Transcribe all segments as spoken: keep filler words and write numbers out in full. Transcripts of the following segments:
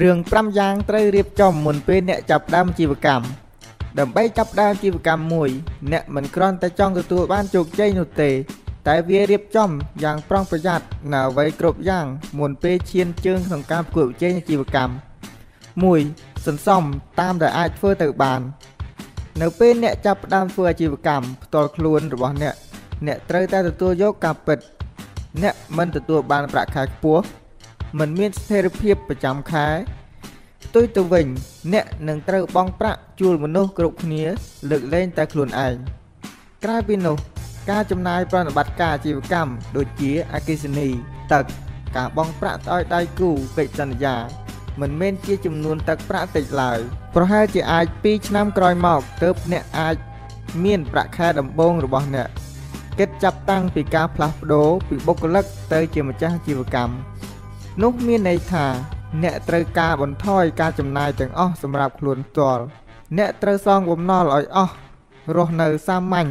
เรื่องปรำยางไตรเรียบจอมมุนเป็นเนี่ยจับดามจีบกรรมดับใบจับดามจีบกรรมมวยเนี่ยเหมือนกรอนแต่จ้องตัวบ้านจุกใจหนุเตะแต่เวียเรียบจอมยางปร่องประหยัดหนาไว้กรบยางมุนเปเชียนเจิงของการกุ่วใจจีบกรรมมวยสันซ่อมตามแต่อาจเฟื่อตึกบานเนื้อเป็นเนี่ยจับดามเฟื่อจีบกรรมต่อคลวนหรือว่าเนี่ยเนี่ยไตรแต่ตัวยกกับเป็ดเนี่ยมันตัวบานประคายปัวมันมีเทอร์เพียบประจำค้ายตัวตัวเวงเนี่ยหนึ่งเตาบองประจูมนุกรุกเนี้ยเลือกเล่นแต่ขลุ่นไอกล้าพิโนกล้าจำนายปรนบัตรกาจีบกรรมโดยเจียอากิสนีตักกาบองประต้อยไตกูเป็ดจันยาเหมือนเม่นเจียจำนวนตักประติดลายเพราะให้เจียไอปีชน้ำกรอยหมอกเติบเนี่ยไอเมียนประคายดำบงหรือบองเนี่ยเก็บจับตั้งปีกาพลับโดปีบกลักเตยเจียมจ้าจีบกรรมนกเมียนในถาเนตรกาบนถ้อยกาจำนายจังอ้อสำหรับคลวนตัวเนตรซองบมนอลอยอ้อรถเนอสามัญ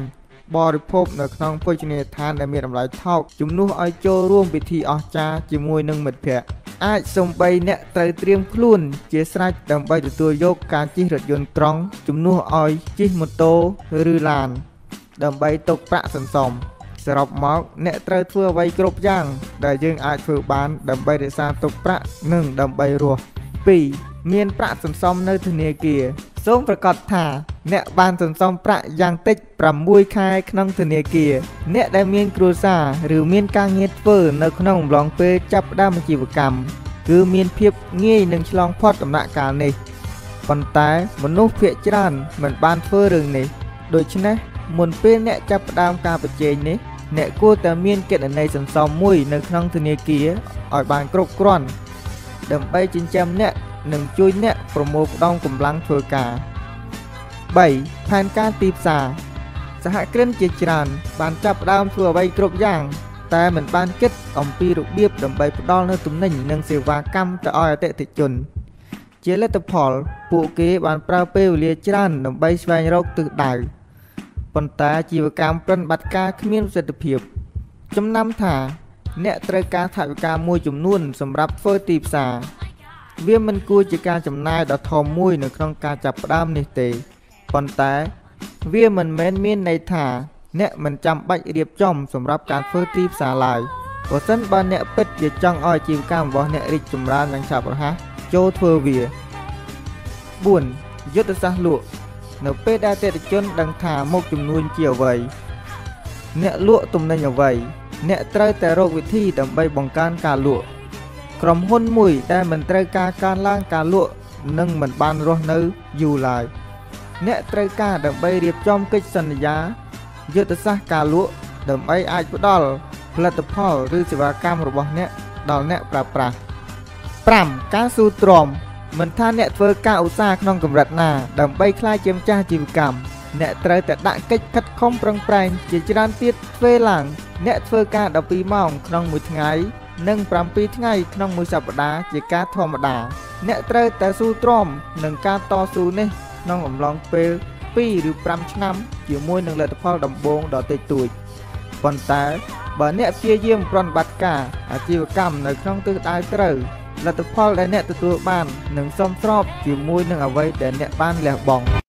บริโภคเนอขนมปุจเนทานในเมียนลอยเท่าจุ่มนุ่งอ้อยโจร่วมพิธีออจ้าจิมวยนึ่งเหม็ดเผะอาจส่งไปเนตรเตรียมคลุ่นเจสไรดำไปตัวยกการจีรถยนต์ตรองจุ่มนุ่งอ้อยจีมอโตหรือลานดำไปตกประสันสมสำหรับม็อกเนตรเพื่อไว้กรบย่างได้ยิงอาจฝึกบ้านดำใบเดซาตกประหนึ่งดำใบรัวปีเมียนประสมซอมในทเนเกียสมประกอบถ่าเนตบานสมซอมประยางติดปรำบุยคายขนมทเนเกียเนตได้เมียนครูซาหรือเมียนกางเงียดเปิดในขนมลองเปจับได้มาจีบกรรมคือเมียนเพียบง่ายหนึ่งฉลองพอดตำหนักการนี่ปันตายมนุษย์เพียจรันเหมือนบ้านเฟื่องเรื่องนี้โดยฉะนั้นมนเป้เนตจับได้การประเจนนี้เนกูแต่เมียนเกตในสันซอมมุยในครั้งทเนกีอ่อยบานกรกร่อนดำไปจินแจมเนหนึ่งจุยเนโปรโมกดองกลุ่มลังเฟอร์กาใบแผนการตีบสาสหเคลื่อนเจจรันบานจับดาวเฟื่อใบกรบย่างแต่เหมือนบานเกตอมปีรุกเบียบดำไปดองในตุ่มหนึ่งหนึ่งเสวากัมแต่อ่อยเตะติจนเจเลตพอลปูเกบานปราเปลเลียจรันดำไปสวายรกตึกดาวปนตาจีวกรรมปรนบัตรกาขมิ้นเสด็จเพียบจำนำถ่าเนตรการถ่ายการมวยจุ่มนุ่นสำหรับเฟอร์ตีบสาเวียมันกูจิการจำนายดอทอมมวยในครั้งการจับดามนิเตปนตาเวียมันแมนเมียนในถ่าเนมันจำใบเรียบจอมสำหรับการเฟอร์ตีบสาลายเพราะฉันบ้านเนเป็ดจะจ้องอ้อยจีวกรรมวะเนริจุ่มร้านนางชาบะฮะโจเทอร์เวียบุญยุทธศาสตร์หลวงเนื้อเป็ดได้เตะจนดังถามกจุ่มนุ่นเจียวไว้เนื้อลวกตุ่มในอย่างไว้เนื้อเตยแต่โรควิธีดำใบบังการการลวกกรมหุ่นมุยได้เหมือนเตยการการล่างการลวกนึ่งเหมือนบานรถนื้ออยู่ลายเนื้อเตยการดำใบเรียบจอมกิจสัญญายุทธศาสตร์การลวกดำใบอายุดอลผลิตพ่อหรือสิวากรรมระบบเนื้อดอลเนื้อปราปราปรำการสู้ตรอมเหมือนท่านเนตเฟอร์ก้าอุตสาห์นองกำรัดนาดำใบคลายเจียมจ้าจีบกรรมเนตเตอร์แต่ดักเก็ตคัดคอมปรังแปรงเจียจานตีเฟยหลังเนตเฟอร์ก้าดำปีมองนองมือไงนึ่งปรำปีไงนองมือสัปดาห์เจียก้าธรรมดาเนตเตอร์แต่สู้ตรอมหนึ่งการต่อสู้นี่นองอมลองเปลปีหรือปรำชนะเจียมวยหนึ่งเลตพ่อดำบงดอเตยตุยบอลตาบ่เนตเชียเยี่ยมปรนบัตกาจีบกรรมในนองตื้อตายเตอร์และตัวพ่อและเนี่ยตัวบ้านหนึ่งซ่อมรอบจิ๋วมุ้ยหนึ่งเอาไว้แต่เนี่ยบ้านแหลกบอง